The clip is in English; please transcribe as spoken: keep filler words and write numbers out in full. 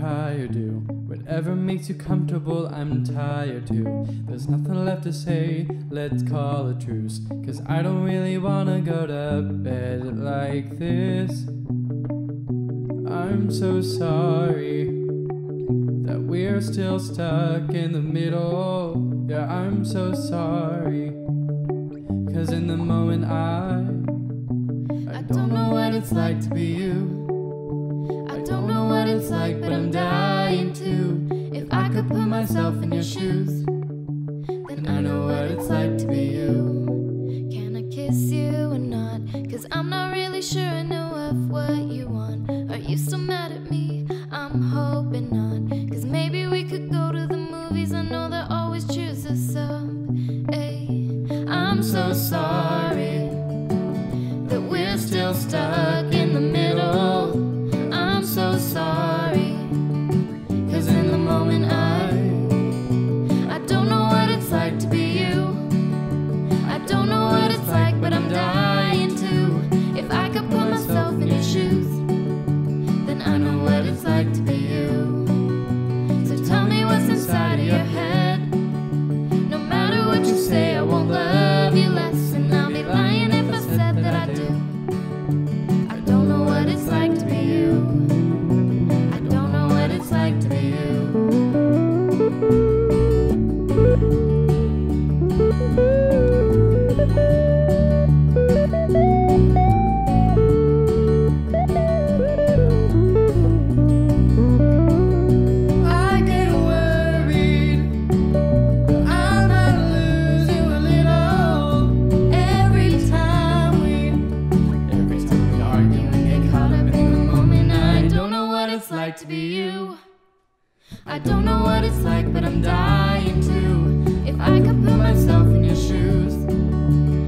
prior do. Whatever makes you comfortable, I'm tired too. There's nothing left to say, let's call a truce, cause I don't really wanna go to bed like this. I'm so sorry that we're still stuck in the middle. Yeah, I'm so sorry, cause in the moment I I don't know what it's like to be you. I don't know what it's like, but I'm dying too. If I could put myself in your shoes, then I know what it's like to be you. Can I kiss you or not? Cause I'm not really sure I know of what you want. Are you still mad at me? I'm hoping not. Cause maybe we could go to the movies. I know that always cheers us up. Ay, I'm so sorry that we're still stuck in the middle. I'm so sorry, cause in the moment I I don't know what it's like to be you. I don't know what it's like, but I'm dying too. If I could put myself in your shoes, then I know what it's like to be you. So tell me what's inside of your head. No matter what you say, I won't love you less, and I'll be lying if I said that I do. To be you, I don't know what it's like, but I'm dying too. If I could put myself in your shoes.